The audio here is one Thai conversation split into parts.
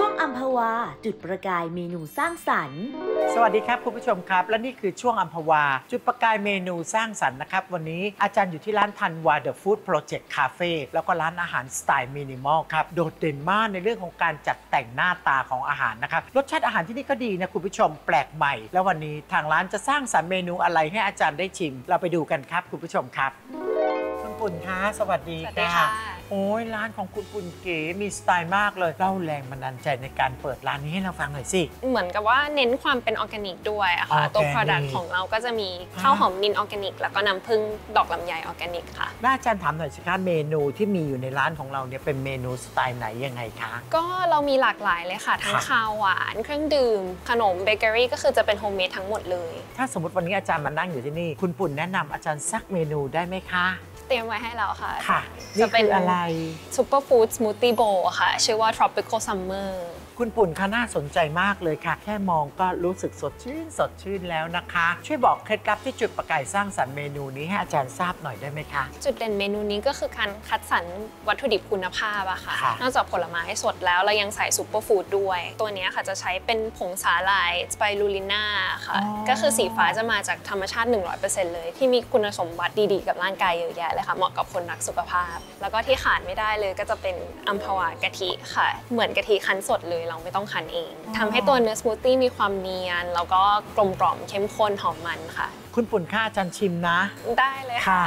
ช่วงอัมพวาจุดประกายเมนูสร้างสรรค์สวัสดีครับคุณผู้ชมครับและนี่คือช่วงอัมพวาจุดประกายเมนูสร้างสรรค์นะครับวันนี้อาจารย์อยู่ที่ร้านธันวาเดอะฟู้ดโปรเจกต์คาเฟ่แล้วก็ร้านอาหารสไตล์มินิมอลครับโดดเด่นมากในเรื่องของการจัดแต่งหน้าตาของอาหารนะครับรสชาติอาหารที่นี่ก็ดีนะคุณผู้ชมแปลกใหม่แล้ววันนี้ทางร้านจะสร้างสรรค์เมนูอะไรให้อาจารย์ได้ชิมเราไปดูกันครับคุณผู้ชมครับคุณปุ่นค่ะสวัสดีค่ะโอ้ยร้านของคุณปุ่นเก๋มีสไตล์มากเลยเล่าแรงบันดาลใจในการเปิดร้านนี้ให้เราฟังหน่อยสิเหมือนกับว่าเน้นความเป็นออร์แกนิกด้วยอะค่ะตัว product ของเราก็จะมีข้าวหอมนินออร์แกนิกแล้วก็น้ำผึ้งดอกลำไยออร์แกนิกค่ะอาจารย์ถามหน่อยสิคะเมนูที่มีอยู่ในร้านของเราเนี่ยเป็นเมนูสไตล์ไหนยังไงคะก็เรามีหลากหลายเลยค่ะทั้งคาวหวานเครื่องดื่มขนมเบเกอรี่ก็คือจะเป็นโฮมเมดทั้งหมดเลยถ้าสมมติวันนี้อาจารย์มานั่งอยู่ที่นี่คุณปุ่นแนะนำอาจารย์ซักเมนูได้ไหมคะเตรียมไว้ให้เราค่ะจะเป็นอะไรซูเปอร์ฟู้ดสมูทตี้โบว์ค่ะชื่อว่า Tropical Summer คุณปุ่นค่ะน่าสนใจมากเลยค่ะแค่มองก็รู้สึกสดชื่นสดชื่นแล้วนะคะช่วยบอกเคล็ดลับที่จุดประกายสร้างสรรค์เมนูนี้ให้อาจารย์ทราบหน่อยได้ไหมคะจุดเด่นเมนูนี้ก็คือการคัดสรรวัตถุดิบคุณภาพอะค่ะนอกจากผลไม้สดแล้วเรายังใส่ซูเปอร์ฟู้ดด้วยตัวนี้ค่ะจะใช้เป็นผงสาหร่ายสไปรูลิน่าค่ะก็คือสีฟ้าจะมาจากธรรมชาติ 100% เลยที่มีคุณสมบัติดีๆกับร่างกายเยอะแยะเลยค่ะเหมาะกับคนรักสุขภาพแล้วก็ที่ขาดไม่ได้เลยก็จะเป็นอัมพวากะทิค่ะเหมือนกะทิคั้นสดเลยเราไม่ต้องคั้นเองทำให้ตัวเนื้อสมูทตี้มีความเนียนแล้วก็กลมกล่อมเข้มข้นหอมมันค่ะคุณปุ่นค่ะอาจารย์ชิมนะได้เลยค่ะ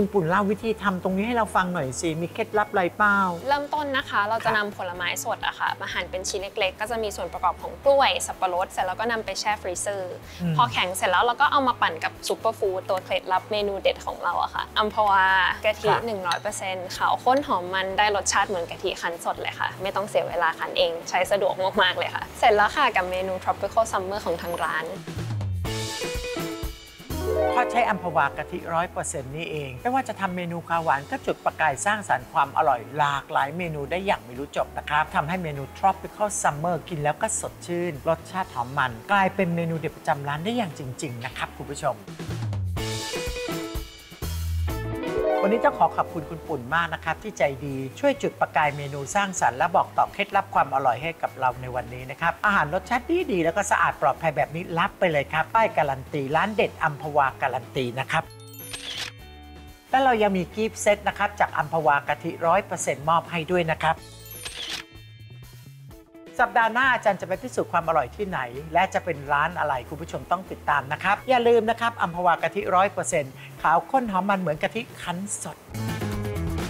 คุณปุ่นเล่าวิธีทำตรงนี้ให้เราฟังหน่อยสิมีเคล็ดลับอะไรเปล่าเริ่มต้นนะคะเราจะนำผลไม้สดอะค่ะมาหั่นเป็นชิ้นเล็กๆก็จะมีส่วนประกอบของกล้วยสับปะรดเสร็จแล้วก็นำไปแช่ฟรีเซอร์พอแข็งเสร็จแล้วเราก็เอามาปั่นกับซุปเปอร์ฟู้ดตัวเคล็ดลับเมนูเด็ดของเราอะค่ะอัมพวากะทิ 100% ขาวข้นหอมมันได้รสชาติเหมือนกะทิคั้นสดเลยค่ะไม่ต้องเสียเวลาคั้นเองใช้สะดวกมากๆเลยค่ะเสร็จแล้วค่ะกับเมนู Tropical Summer ของทางร้านเขาใช้อัมพวากะทิ 100% นี่เองไม่ว่าจะทำเมนูคาวหวานก็จุดประกายสร้างสรรค์ความอร่อยหลากหลายเมนูได้อย่างไม่รู้จบนะครับทำให้เมนู Tropical Summer กินแล้วก็สดชื่นรสชาติหอมมันกลายเป็นเมนูเด็ดประจำร้านได้อย่างจริงๆนะครับคุณผู้ชมวันนี้ต้องขอขอบคุณคุณปุ่นมากนะครับที่ใจดีช่วยจุดประกายเมนูสร้างสรรค์และบอกต่อเคล็ดลับความอร่อยให้กับเราในวันนี้นะครับอาหารรสชาติดีๆแล้วก็สะอาดปลอดภัยแบบนี้รับไปเลยครับป้ายการันตีร้านเด็ดอัมพวาการันตีนะครับและเรายังมีกิฟต์เซตนะครับจากอัมพวากะทิ 100% มอบให้ด้วยนะครับสัปดาห์หน้าอาจารย์จะไปพิสูจน์ความอร่อยที่ไหนและจะเป็นร้านอะไรคุณผู้ชมต้องติดตามนะครับอย่าลืมนะครับอัมพวากะทิ 100% ขาวข้นหอมมันเหมือนกะทิคั้นสด